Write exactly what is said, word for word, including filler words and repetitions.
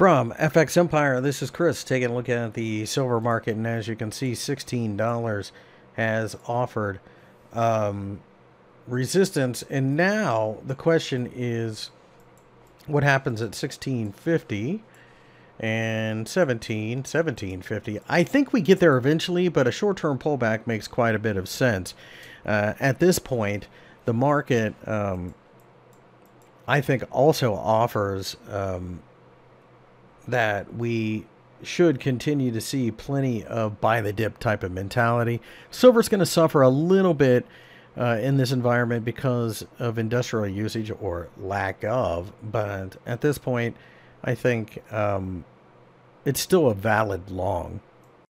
From FXEmpire, this is Chris taking a look at the silver market, and as you can see, sixteen dollars has offered um, resistance. And now the question is, what happens at sixteen fifty and seventeen, seventeen fifty? I think we get there eventually, but a short-term pullback makes quite a bit of sense. Uh, at this point, the market, um, I think, also offers Um, that we should continue to see plenty of buy the dip type of mentality. Silver's going to suffer a little bit uh, in this environment because of industrial usage or lack of, but at this point I think um, it's still a valid long.